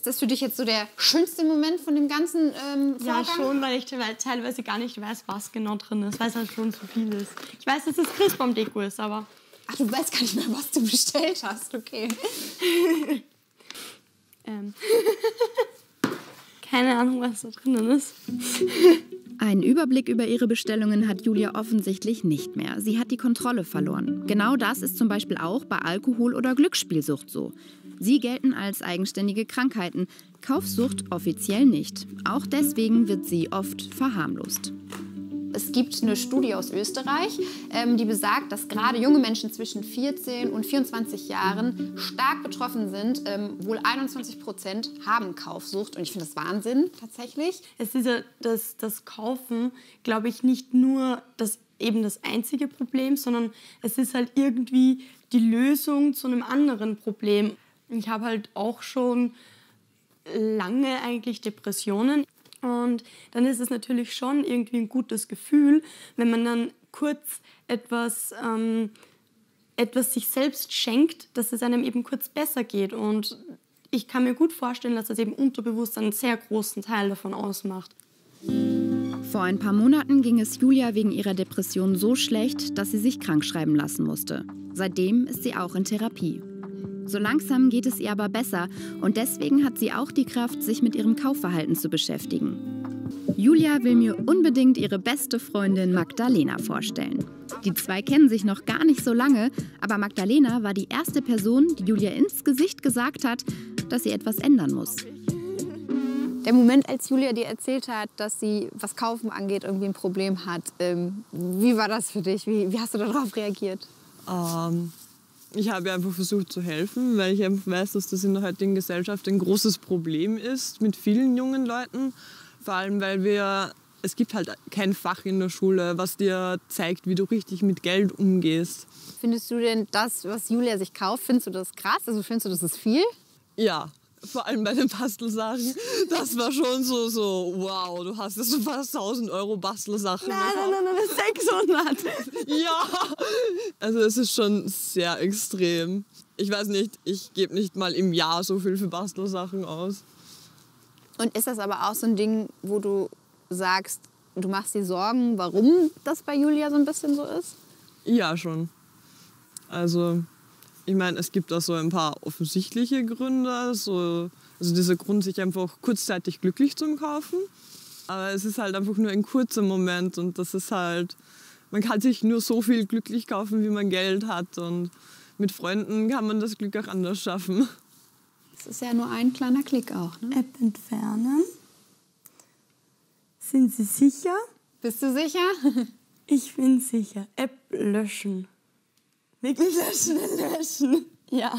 Ist das für dich jetzt so der schönste Moment von dem ganzen Vorgang? Ja, schon, weil ich teilweise gar nicht weiß, was genau drin ist, weil es halt schon zu viel ist. Ich weiß, dass es Christbaumdeko ist, aber... Ach, du weißt gar nicht mehr, was du bestellt hast, okay. Keine Ahnung, was da drin ist. Einen Überblick über ihre Bestellungen hat Julia offensichtlich nicht mehr. Sie hat die Kontrolle verloren. Genau das ist zum Beispiel auch bei Alkohol- oder Glücksspielsucht so. Sie gelten als eigenständige Krankheiten, Kaufsucht offiziell nicht. Auch deswegen wird sie oft verharmlost. Es gibt eine Studie aus Österreich, die besagt, dass gerade junge Menschen zwischen 14 und 24 Jahren stark betroffen sind. Wohl 21% haben Kaufsucht. Und ich finde das Wahnsinn, tatsächlich. Es ist ja das Kaufen, glaube ich, nicht nur das einzige Problem, sondern es ist halt irgendwie die Lösung zu einem anderen Problem. Ich habe halt auch schon lange eigentlich Depressionen. Und dann ist es natürlich schon irgendwie ein gutes Gefühl, wenn man dann kurz etwas sich selbst schenkt, dass es einem eben kurz besser geht. Und ich kann mir gut vorstellen, dass das eben unterbewusst einen sehr großen Teil davon ausmacht. Vor ein paar Monaten ging es Julia wegen ihrer Depression so schlecht, dass sie sich krankschreiben lassen musste. Seitdem ist sie auch in Therapie. So langsam geht es ihr aber besser und deswegen hat sie auch die Kraft, sich mit ihrem Kaufverhalten zu beschäftigen. Julia will mir unbedingt ihre beste Freundin Magdalena vorstellen. Die zwei kennen sich noch gar nicht so lange, aber Magdalena war die erste Person, die Julia ins Gesicht gesagt hat, dass sie etwas ändern muss. Der Moment, als Julia dir erzählt hat, dass sie, was Kaufen angeht, irgendwie ein Problem hat, wie war das für dich? Wie hast du darauf reagiert? Ich habe einfach versucht zu helfen, weil ich einfach weiß, dass das in der heutigen Gesellschaft ein großes Problem ist mit vielen jungen Leuten. Vor allem, weil es gibt halt kein Fach in der Schule, was dir zeigt, wie du richtig mit Geld umgehst. Findest du denn das, was Julia sich kauft, findest du das krass? Also findest du, das ist viel? Ja, vor allem bei den Bastelsachen. Das war schon so wow, du hast jetzt so fast 1.000 Euro Bastelsachen. Nein, 600. Ja. Also es ist schon sehr extrem. Ich weiß nicht, ich gebe nicht mal im Jahr so viel für Bastelsachen aus. Und ist das aber auch so ein Ding, wo du sagst, du machst dir Sorgen, warum das bei Julia so ein bisschen so ist? Ja, schon. Also ich meine, es gibt da so ein paar offensichtliche Gründe, also dieser Grund, sich einfach kurzzeitig glücklich zu kaufen. Aber es ist halt einfach nur ein kurzer Moment und das ist halt, man kann sich nur so viel glücklich kaufen, wie man Geld hat, und mit Freunden kann man das Glück auch anders schaffen. Es ist ja nur ein kleiner Klick auch, ne? App entfernen. Sind Sie sicher? Bist du sicher? Ich bin sicher. App löschen. Wirklich löschen. Ja.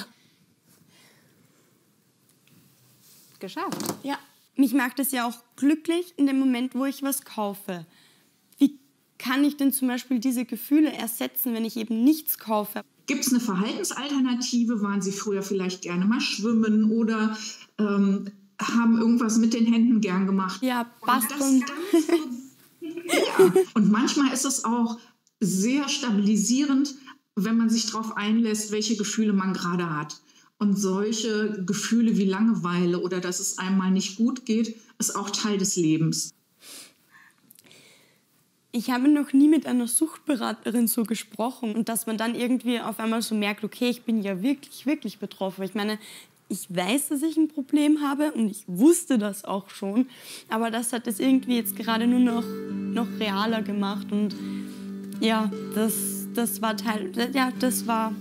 Geschafft. Ja. Mich macht es ja auch glücklich in dem Moment, wo ich was kaufe. Wie kann ich denn zum Beispiel diese Gefühle ersetzen, wenn ich eben nichts kaufe? Gibt es eine Verhaltensalternative? Waren Sie früher vielleicht gerne mal schwimmen oder haben irgendwas mit den Händen gern gemacht? Ja, basteln. Ja. Und manchmal ist es auch sehr stabilisierend, wenn man sich darauf einlässt, welche Gefühle man gerade hat. Und solche Gefühle wie Langeweile oder dass es einem mal nicht gut geht, ist auch Teil des Lebens. Ich habe noch nie mit einer Suchtberaterin so gesprochen. Und dass man dann irgendwie auf einmal so merkt, okay, ich bin ja wirklich, wirklich betroffen. Ich meine, ich weiß, dass ich ein Problem habe und ich wusste das auch schon. Aber das hat es irgendwie jetzt gerade nur noch realer gemacht. Und ja, das war